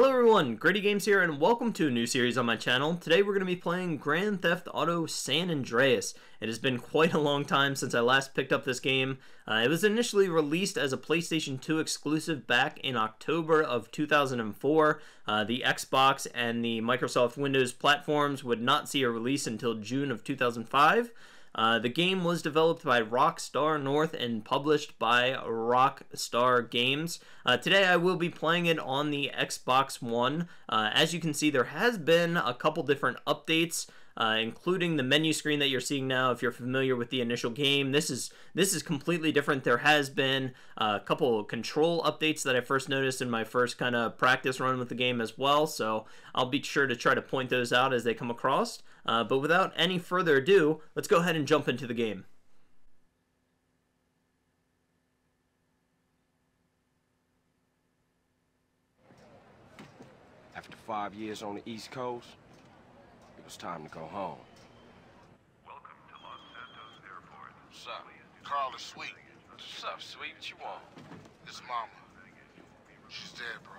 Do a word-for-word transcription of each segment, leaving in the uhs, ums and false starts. Hello everyone, GradyGames here and welcome to a new series on my channel. Today we're going to be playing Grand Theft Auto San Andreas. It has been quite a long time since I last picked up this game. Uh, it was initially released as a PlayStation two exclusive back in October of two thousand four. Uh, the Xbox and the Microsoft Windows platforms would not see a release until June of two thousand five. Uh, the game was developed by Rockstar North and published by Rockstar Games. Uh, today I will be playing it on the Xbox One. Uh, as you can see, there has been a couple different updates, uh, including the menu screen that you're seeing now. If you're familiar with the initial game, this is this is completely different. There has been a couple of control updates that I first noticed in my first kind of practice run with the game as well, so I'll be sure to try to point those out as they come across. Uh, but without any further ado, let's go ahead and jump into the game. After five years on the East Coast, it was time to go home. Welcome to Los Santos Airport. What's up? Carl is sweet. What's up, sweet? What you want? This mama. She's dead, bro.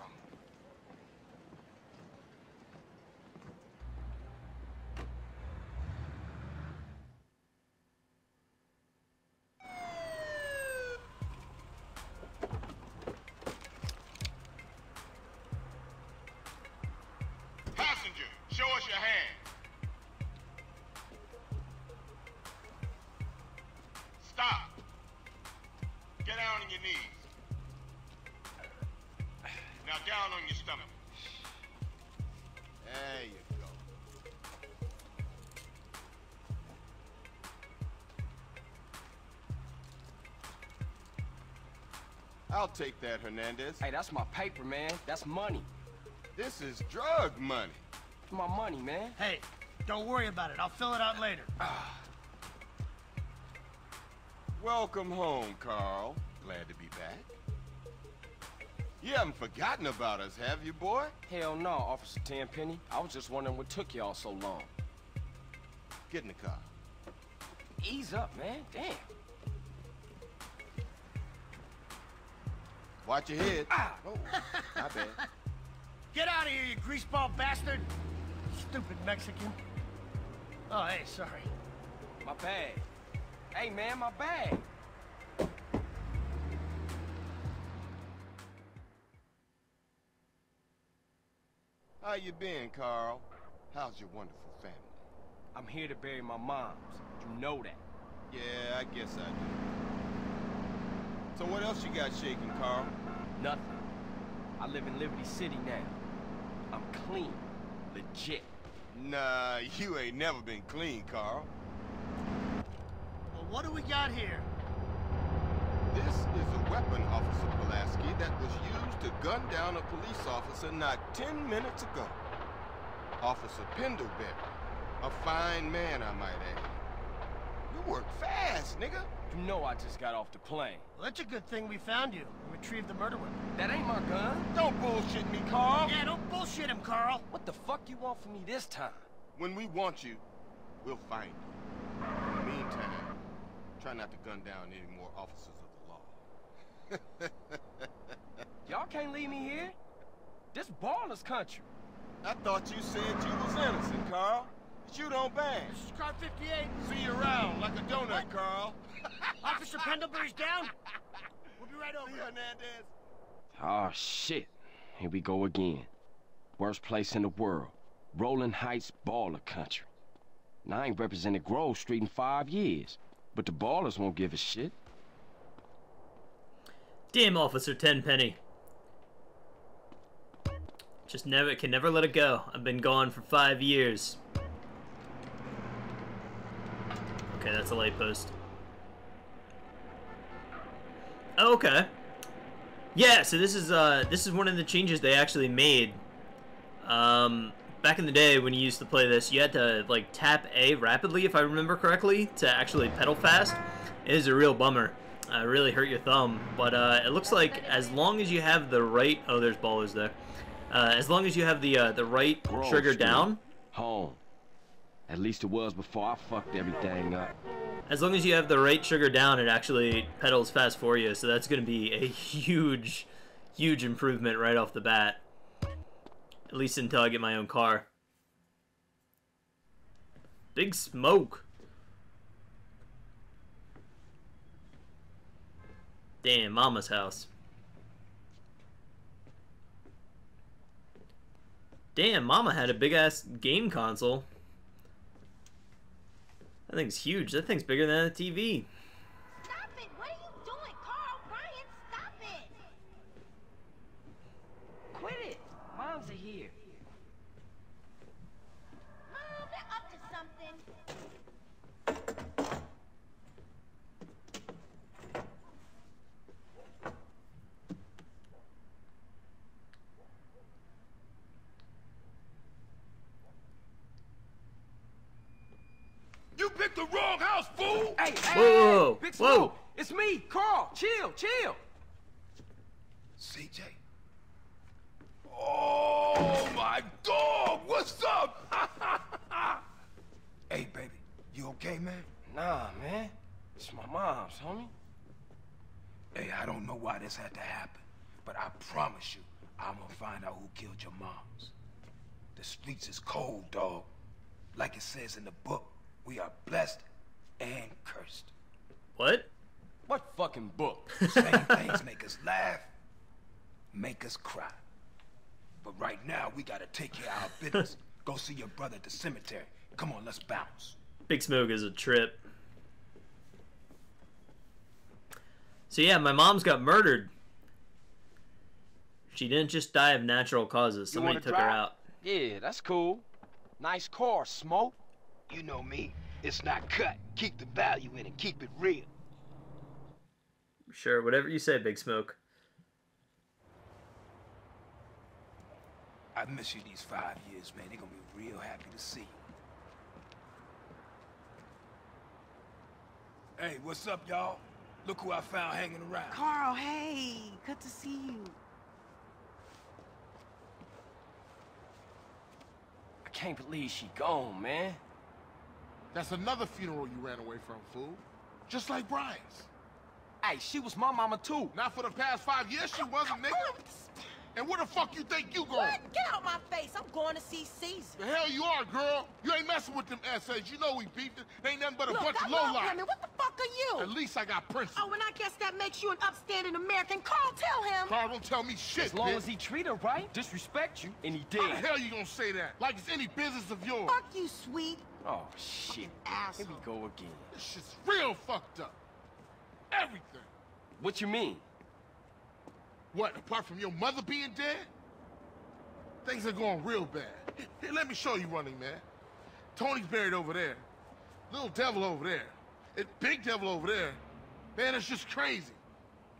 I'll take that, Hernandez. Hey, that's my paper, man. That's money. This is drug money. It's my money, man. Hey, don't worry about it. I'll fill it out later. Welcome home, Carl. Glad to be back. You haven't forgotten about us, have you, boy? Hell no, Officer Tenpenny. I was just wondering what took y'all so long. Get in the car. Ease up, man. Damn. Watch your head. Ah. Oh, my bad. Get out of here, you greaseball bastard! Stupid Mexican. Oh, hey, sorry. My bag. Hey, man, my bag. How you been, Carl? How's your wonderful family? I'm here to bury my moms. You know that. Yeah, I guess I do. So what else you got shaking, Carl? Nothing. I live in Liberty City now. I'm clean. Legit. Nah, you ain't never been clean, Carl. Well, what do we got here? This is a weapon, Officer Pulaski, that was used to gun down a police officer not ten minutes ago. Officer Pendelbury. A fine man, I might add. You work fast, nigga. You know I just got off the plane. Well, that's a good thing we found you and retrieved the murder weapon. That ain't my gun. Don't bullshit me, Carl. Yeah, don't bullshit him, Carl. What the fuck you want from me this time? When we want you, we'll find you. In the meantime, try not to gun down any more officers of the law. Y'all can't leave me here. This Ballas country. I thought you said you was innocent, Carl. You don't bang. This is car fifty-eight. See you around like a donut, what? Carl. Officer Pendlebury's down. We'll be right over. See you, Hernandez. Oh, shit. Here we go again. Worst place in the world. Rolling Heights, baller country. Now I ain't represented Grove Street in five years, but the ballers won't give a shit. Damn, Officer Tenpenny. Just never, can never let it go. I've been gone for five years. Okay, that's a light post. Oh, okay. Yeah, so this is uh this is one of the changes they actually made. Um back in the day when you used to play this, you had to like tap A rapidly, if I remember correctly, to actually pedal fast. It is a real bummer. Uh, really hurt your thumb. But uh it looks like as long as you have the right oh there's ballers there. Uh as long as you have the uh the right Gross, trigger down. Home. At least it was before I fucked everything up. As long as you have the right trigger down, it actually pedals fast for you, so that's going to be a huge, huge improvement right off the bat. At least until I get my own car. Big Smoke. Damn, Mama's house. Damn, Mama had a big-ass game console. That thing's huge. That thing's bigger than a T V. Stop it! What are you doing, Carl? Ryan, stop it! Quit it! Moms are here. Mom, they're up to something. The wrong house, fool! Hey, hey, whoa, hey, Big Smoke, whoa. It's me, Carl. Chill, chill. C J. Oh my God, what's up? Hey, baby, you okay, man? Nah, man. It's my mom's, homie. Hey, I don't know why this had to happen, but I promise you, I'm gonna find out who killed your moms. The streets is cold, dog. Like it says in the book. We are blessed and cursed. What? What fucking book? Same things make us laugh, make us cry. But right now, we gotta take care of our business. Go see your brother at the cemetery. Come on, let's bounce. Big Smoke is a trip. So yeah, my mom's got murdered. She didn't just die of natural causes. Somebody took her out. Yeah, that's cool. Nice car, Smoke. You know me. It's not cut. Keep the value in it. Keep it real. Sure, whatever you say, Big Smoke. I miss you these five years, man. They're gonna be real happy to see you. Hey, what's up, y'all? Look who I found hanging around. Carl, hey. Good to see you. I can't believe she gone, man. That's another funeral you ran away from, fool. Just like Brian's. Hey, she was my mama, too. Not for the past five years, she wasn't, nigga. And where the fuck you think you going? What? Get out my face. I'm going to see Cesar. The hell you are, girl. You ain't messing with them S As. You know we beat them. They ain't nothing but a Look, bunch I of lowlife. Look, what the fuck are you? At least I got principles. Oh, and I guess that makes you an upstanding American. Carl, tell him. Carl won't tell me shit, As long bitch. as he treat her right, disrespect you, and he did. How the hell you gonna say that? Like it's any business of yours. Fuck you, sweet. Oh, shit. Here we go again. This shit's real fucked up. Everything. What you mean? What, apart from your mother being dead? Things are going real bad. Here, let me show you Running Man. Tony's buried over there. Little Devil over there. And Big Devil over there. Man, it's just crazy.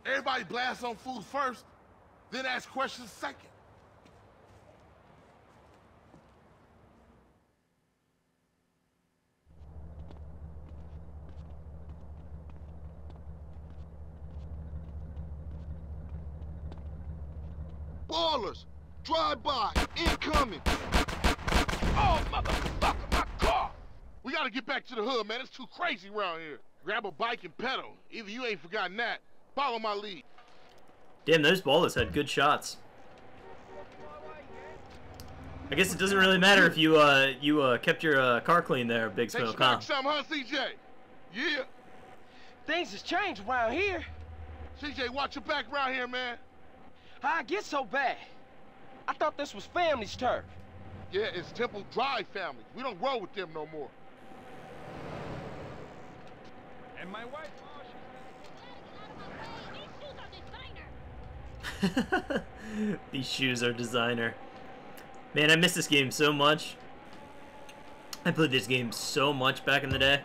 Everybody blasts on fools first, then ask questions second. Ballers, drive by, incoming. Oh, motherfucker, my car! We gotta get back to the hood, man. It's too crazy around here. Grab a bike and pedal. Either you ain't forgotten that. Follow my lead. Damn, those Ballers had good shots. I guess it doesn't really matter if you uh you uh kept your uh, car clean there, Big Smoke. Huh? Some, huh, C J? Yeah. Things has changed around here. C J, watch your back around here, man. How'd it get so bad? I thought this was family's turf. Yeah, it's Temple Drive family. We don't roll with them no more. And my wife, oh, she's... Get out of my way. These shoes are designer. These shoes are designer. Man, I miss this game so much. I played this game so much back in the day.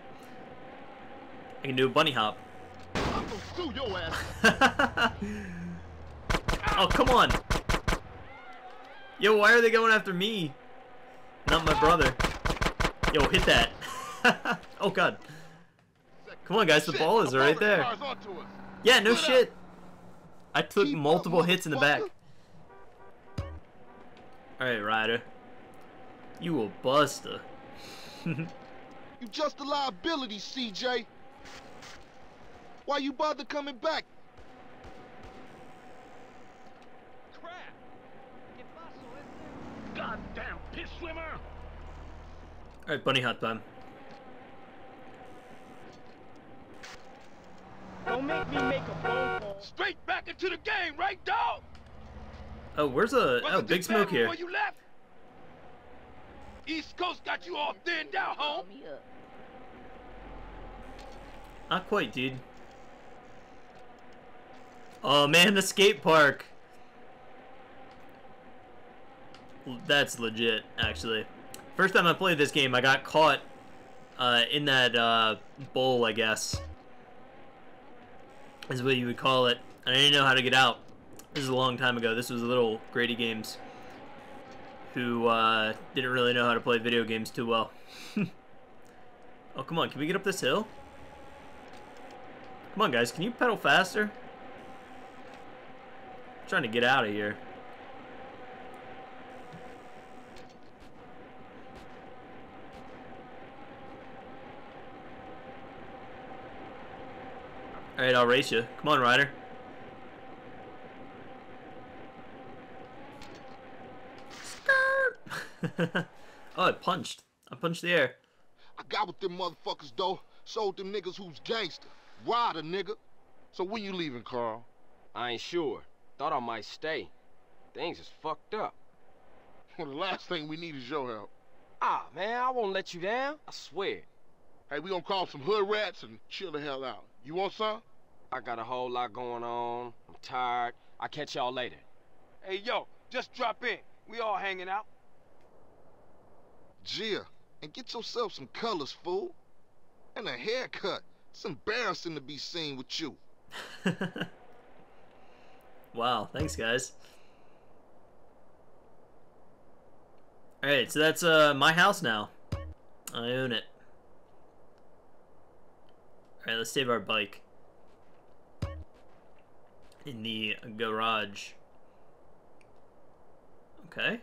I can do a bunny hop. I'm gonna sue your ass. Oh, come on. Yo, why are they going after me? Not my brother. Yo, hit that. Oh, God. Come on, guys. The ball is right there. Yeah, no shit. I took multiple hits in the back. Alright, Ryder. You a buster. You just a liability, C J. Why you bother coming back? Alright, bunny hop time. Don't make me make a phone call. Straight back into the game, right, dog? Oh, where's a oh, Big Smoke here? You left? East Coast got you all thinned down, home. Not quite, dude. Oh man, the skate park. That's legit, actually. First time I played this game, I got caught uh, in that uh, bowl, I guess, is what you would call it. I didn't know how to get out. This is a long time ago. This was a little GradyGames who uh, didn't really know how to play video games too well. Oh, come on. Can we get up this hill? Come on, guys. Can you pedal faster? I'm trying to get out of here. Alright, I'll race you. Come on, Ryder. Oh, I punched. I punched the air. I got with them motherfuckers, though. Sold them niggas who's gangster. Ryder, nigga. So when you leaving, Carl? I ain't sure. Thought I might stay. Things is fucked up. Well, the last thing we need is your help. Ah, man, I won't let you down. I swear. Hey, we gonna call some hood rats and chill the hell out. You want some? I got a whole lot going on. I'm tired. I'll catch y'all later. Hey, yo, just drop in. We all hanging out. Gia, and get yourself some colors, fool. And a haircut. It's embarrassing to be seen with you. Wow, thanks, guys. Alright, so that's uh, my house now. I own it. Alright, let's save our bike. In the garage. Okay.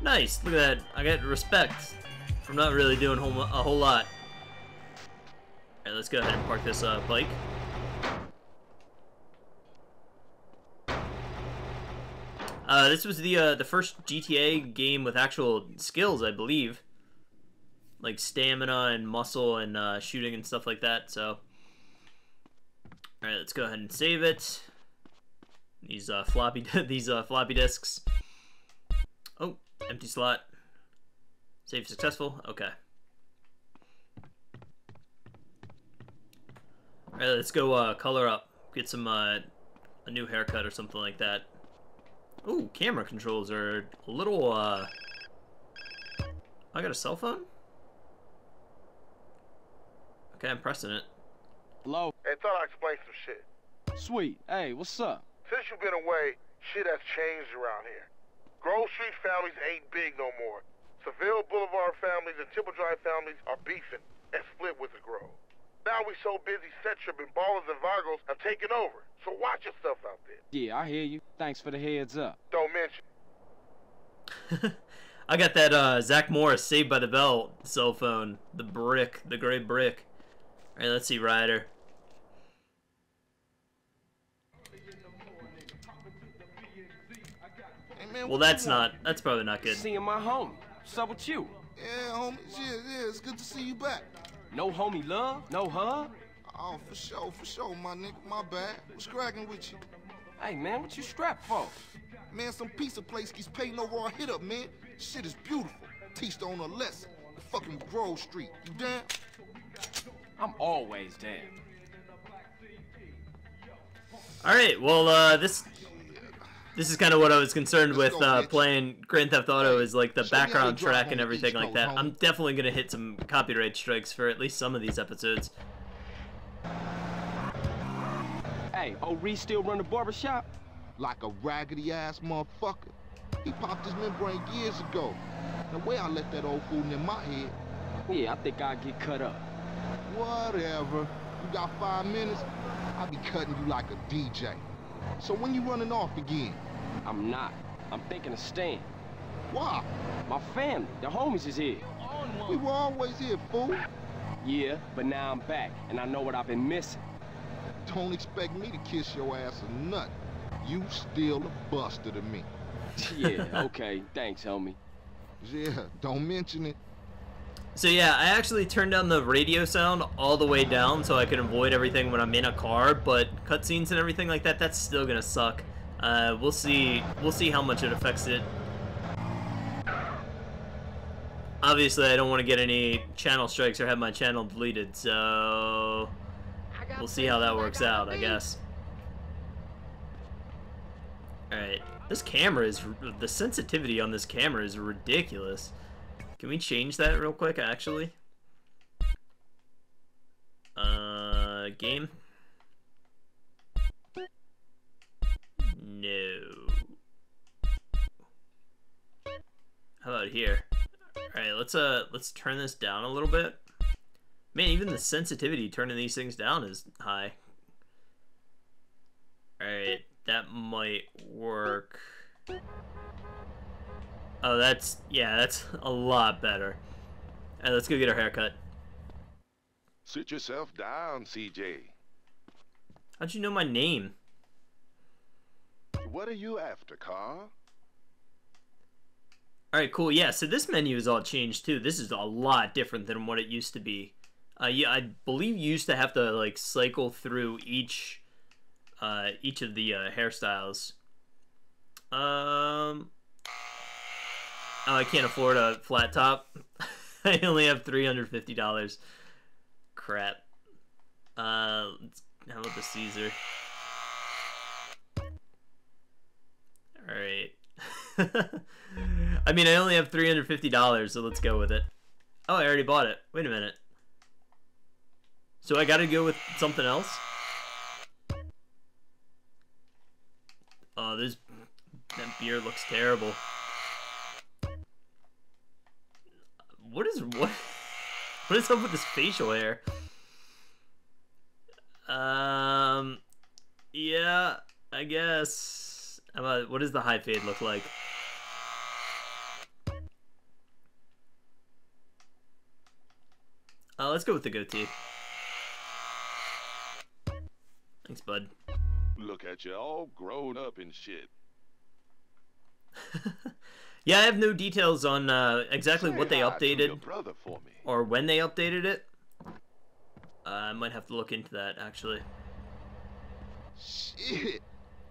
Nice, look at that. I got respect from not really doing whole, a whole lot. Alright, let's go ahead and park this uh, bike. Uh, this was the uh, the first G T A game with actual skills, I believe. Like stamina and muscle and uh, shooting and stuff like that, so. Alright, let's go ahead and save it. These uh, floppy these uh, floppy disks. Oh, empty slot. Save successful. Okay. Alright, let's go uh, color up. Get some uh, a new haircut or something like that. Ooh, camera controls are a little. Uh... I got a cell phone? Okay, I'm pressing it. Hello? Hey, thought I'd explain some shit. Sweet. Hey, what's up? Since you've been away, shit has changed around here. Grove Street families ain't big no more. Seville Boulevard families and Temple Drive families are beefing and split with the Grove. Now we so busy, Cetrip and Ballas and Vagos have taken over, so watch yourself out there. Yeah, I hear you. Thanks for the heads up. Don't mention. I got that uh, Zach Morris Saved by the Bell cell phone. The brick, the gray brick. Alright, let's see, Ryder. Well, that's not, that's probably not good. Seeing my homie. What's up with you? Yeah, homie. Yeah, yeah, it's good to see you back. No homie love? No hug? Oh, for sure, for sure, my nigga. My bad. What's cracking with you? Hey, man, what you strapped for? Man, some pizza place keeps paying no raw hit up, man. Shit is beautiful. Teach on a lesson. The fucking Grove Street. You down? I'm always down. All right, well, uh, this... This is kind of what I was concerned with uh, playing Grand Theft Auto is like the background track and everything like that. I'm definitely going to hit some copyright strikes for at least some of these episodes. Hey, O'Ree still run the barbershop? Like a raggedy ass motherfucker. He popped his membrane years ago. The way I let that old fool in my head. Yeah, I think I'd get cut up. Whatever. You got five minutes? I'll be cutting you like a D J. So when you running off again? I'm not. I'm thinking of staying. Why? My family, the homies is here. We were always here, fool. Yeah, but now I'm back, and I know what I've been missing. Don't expect me to kiss your ass or nothing. You still a buster to me. Yeah, okay. Thanks, homie. Yeah, don't mention it. So yeah, I actually turned down the radio sound all the way down so I could avoid everything when I'm in a car, but cutscenes and everything like that, that's still gonna suck. Uh, we'll see, we'll see how much it affects it. Obviously, I don't want to get any channel strikes or have my channel deleted, so we'll see how that works out, I guess. Alright, this camera is, the sensitivity on this camera is ridiculous. Can we change that real quick, actually? Uh, game? No. How about here? Alright, let's uh, let's turn this down a little bit. Man, even the sensitivity turning these things down is high. Alright, that might work. Oh, that's, yeah, that's a lot better. All right, let's go get our haircut. Sit yourself down, C J. How'd you know my name? What are you after, Carl? All right, cool, yeah, so this menu is all changed, too. This is a lot different than what it used to be. Uh, yeah, I believe you used to have to, like, cycle through each, uh, each of the uh, hairstyles. Um... Oh, I can't afford a flat top. I only have three hundred fifty dollars. Crap. Uh, let's, how about the Cesar? Alright. I mean, I only have three hundred fifty dollars, so let's go with it. Oh, I already bought it. Wait a minute. So I gotta go with something else? Oh, this, that beer looks terrible. What is what? What is up with this facial hair? Um, yeah, I guess. How about, what does the high fade look like? Uh, let's go with the goatee. Thanks, bud. Look at you, all grown up and shit. Yeah, I have no details on uh, exactly what they updated or when they updated it. Uh, I might have to look into that, actually. Shit!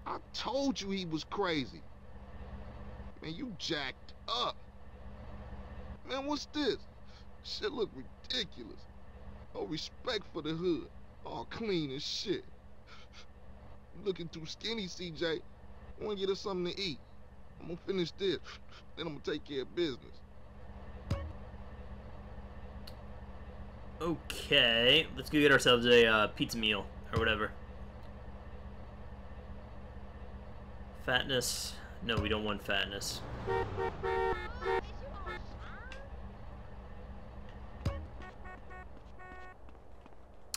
I told you he was crazy. Man, you jacked up. Man, what's this? Shit look ridiculous. No respect for the hood. All clean as shit. Looking too skinny, C J. I want to get us something to eat. I'm gonna finish this, then I'm gonna take care of business. Okay, let's go get ourselves a uh, pizza meal or whatever. Fatness? No, we don't want fatness.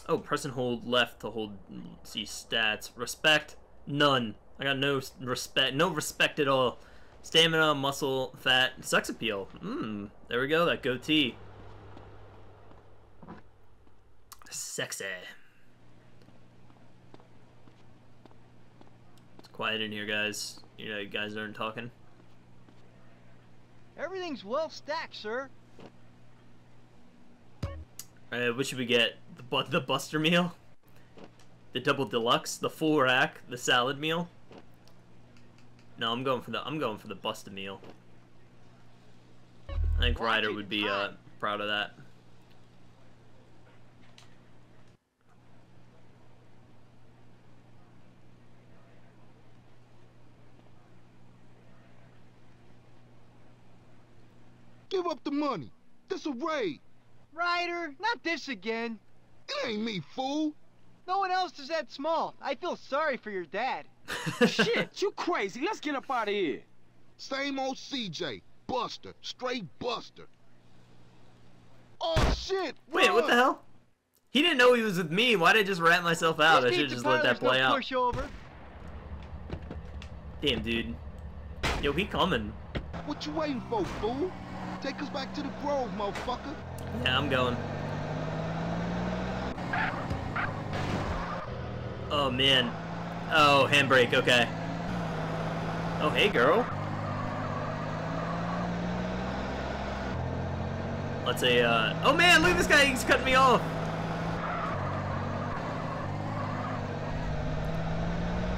Oh, press and hold left to hold. Let's see stats. Respect? None. I got no respect, no respect at all. Stamina, muscle, fat, sex appeal. Mmm, there we go, that goatee. Sexy. It's quiet in here, guys. You know, you guys aren't talking. Everything's well stacked, sir. Alright, what should we get? The, bu the Buster meal? The double deluxe? The full rack? The salad meal? No, I'm going for the I'm going for the Busta meal. I think Ryder would be uh, proud of that. Give up the money. This a raid. Ryder, not this again. It ain't me, fool. No one else is that small. I feel sorry for your dad. Shit, you crazy. Let's get up out of here. Same old C J. Buster. Straight Buster. Oh, shit. Wait, what the hell? He didn't know he was with me. Why'd I just rat myself out? I should've just let that play out. Push over. Damn, dude. Yo, he coming. What you waiting for, fool? Take us back to the Grove, motherfucker. Yeah, I'm going. Oh, man. Oh, handbrake, okay. Oh, hey, girl. Let's say, uh, oh man, look at this guy, he's cutting me off.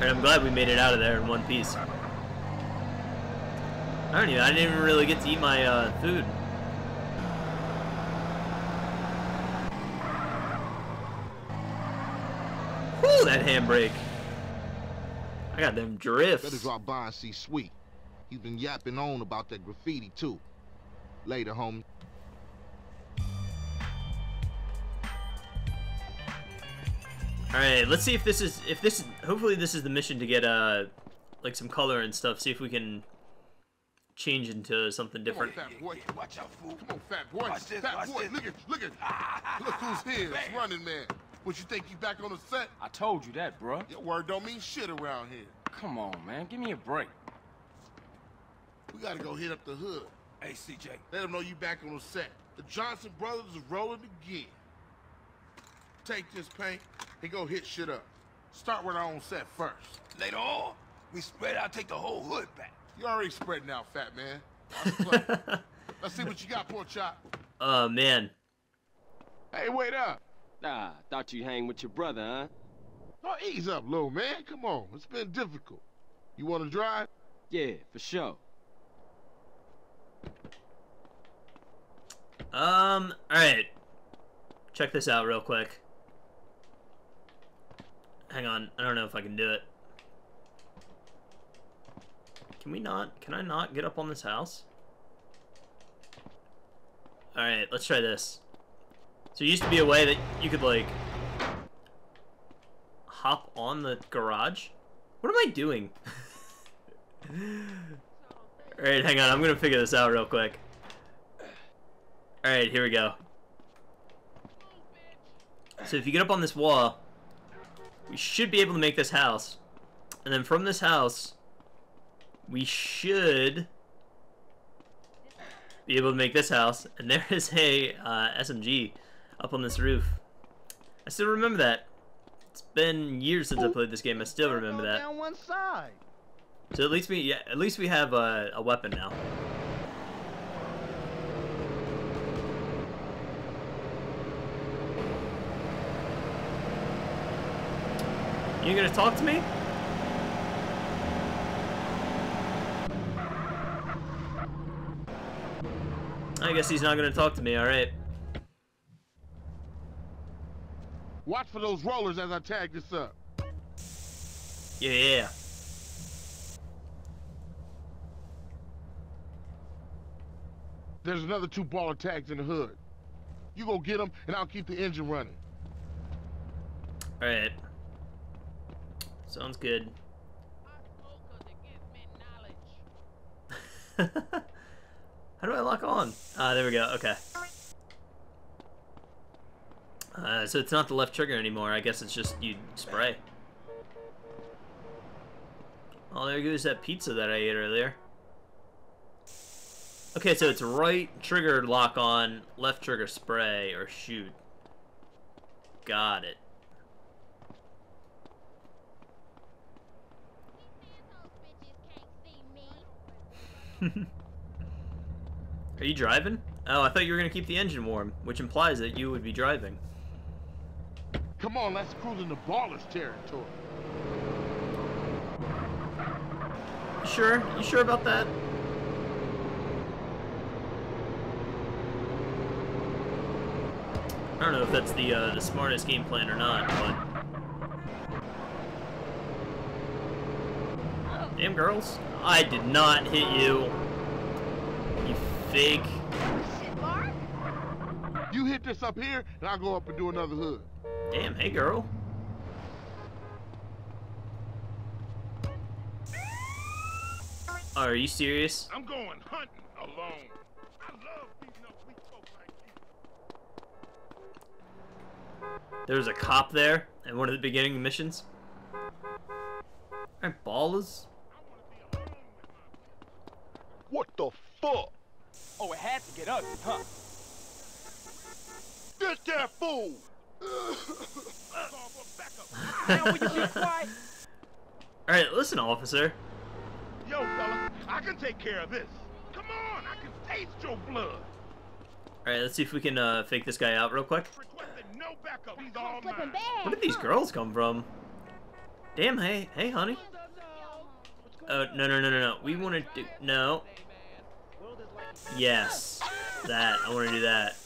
And I'm glad we made it out of there in one piece. I don't even, I didn't even really get to eat my, uh, food. Whew, that handbrake. I got them drifts. Better drop by and see Sweet. He's been yapping on about that graffiti, too. Later, homie. Alright, let's see if this is, if this, hopefully this is the mission to get, uh, like some color and stuff, see if we can change into something different. Come on, fat boy. Watch out, fool. Come on, fat boy. Watch this, fat watch boy, this. Look at, look at, ah, look who's here, it's Running Man. What, you think you back on the set? I told you that, bro. Your word don't mean shit around here. Come on, man, give me a break. We gotta go hit up the hood. Hey, C J. Let them know you back on the set. The Johnson brothers is rolling again. Take this paint and go hit shit up. Start with our own set first. Later on, we spread out, take the whole hood back. You already spreading out, fat man. Let's see what you got, poor chop. Oh, uh, man. Hey, wait up. Nah, thought you hang with your brother, huh? No, oh, ease up, little man. Come on, it's been difficult. You want to drive? Yeah, for sure. Um, alright. Check this out real quick. Hang on, I don't know if I can do it. Can we not? Can I not get up on this house? Alright, let's try this. So it used to be a way that you could, like, hop on the garage? What am I doing? Alright, hang on, I'm gonna figure this out real quick. Alright, here we go. So if you get up on this wall, we should be able to make this house. And then from this house, we should be able to make this house. And there is a uh, S M G up on this roof. I still remember that. It's been years since I played this game. I still remember that. Down one side. So at least we, yeah, at least we have a, a weapon now. You gonna talk to me? I guess he's not gonna talk to me, alright. Watch for those rollers as I tag this up. Yeah, yeah. There's another two baller tags in the hood. You go get them and I'll keep the engine running. Alright. Sounds good. How do I lock on? Ah, uh, there we go. Okay. Uh, so it's not the left trigger anymore. I guess it's just you spray. Oh, there goes that pizza that I ate earlier. Okay, so it's right trigger lock on, left trigger spray or shoot. Got it. Are you driving? Oh, I thought you were gonna keep the engine warm, which implies that you would be driving. Come on, let's cruise in the baller's territory. You sure? You sure about that? I don't know if that's the uh, the smartest game plan or not, but damn girls. I did not hit you. You fake. You hit this up here, and I'll go up and do another hood. Damn, hey girl. Are you serious? I'm going hunting alone. I love beating up weak folk like you. There was a cop there at one of the beginning missions. Alright, Ballas. What the fuck? Oh, it had to get ugly, huh? This damn fool! Alright, listen, officer. Yo, fella, I can take care of this. Come on, I can taste your blood. Alright, let's see if we can uh, fake this guy out real quick. Where did these girls come from? Damn, hey, hey, honey. Oh, no, no, no, no, no. We want to do... No. Yes. That. I want to do that.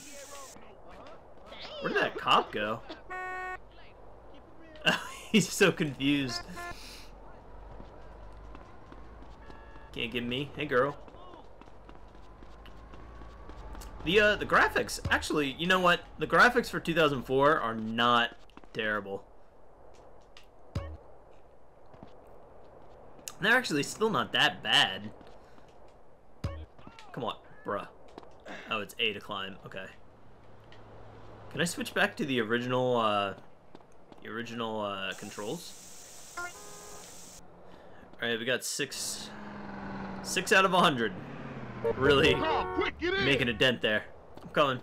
Where did that cop go? He's so confused. Can't get me. Hey, girl. The, uh, the graphics. Actually, you know what? The graphics for two thousand four are not terrible. They're actually still not that bad. Come on, bruh. Oh, it's A to climb. Okay. Can I switch back to the original, uh... The original, uh, controls? Alright, we got six... Six out of a hundred. Really making a dent there. I'm coming.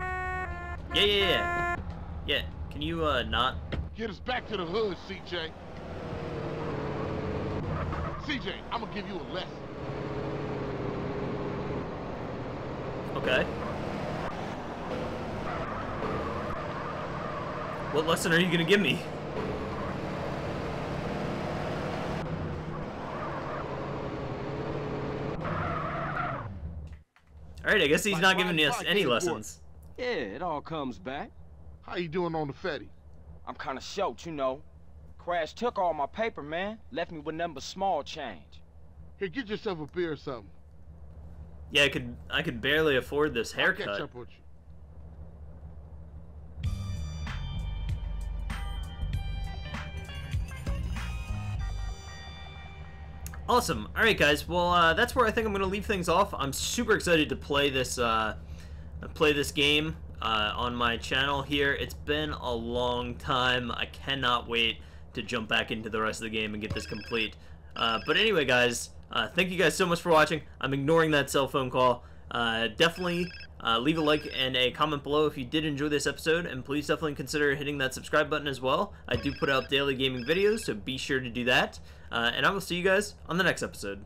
Yeah, yeah, yeah. Yeah, can you, uh, not? Get us back to the hood, C J. C J, I'm gonna give you a lesson. Okay. What lesson are you gonna give me? Alright, I guess he's not giving us any lessons. Yeah, it all comes back. How you doing on the Fetty? I'm kind of short, you know. Crash took all my paper, man. Left me with nothing but small change. Here, get yourself a beer or something. Yeah, I could I could barely afford this haircut. I'll catch up with you. Awesome. Alright, guys. Well, uh, that's where I think I'm going to leave things off. I'm super excited to play this... Uh, I play this game uh, on my channel here. It's been a long time. I cannot wait to jump back into the rest of the game and get this complete. Uh, but anyway, guys, uh, thank you guys so much for watching. I'm ignoring that cell phone call. Uh, definitely uh, leave a like and a comment below if you did enjoy this episode, and please definitely consider hitting that subscribe button as well. I do put out daily gaming videos, so be sure to do that. Uh, and I will see you guys on the next episode.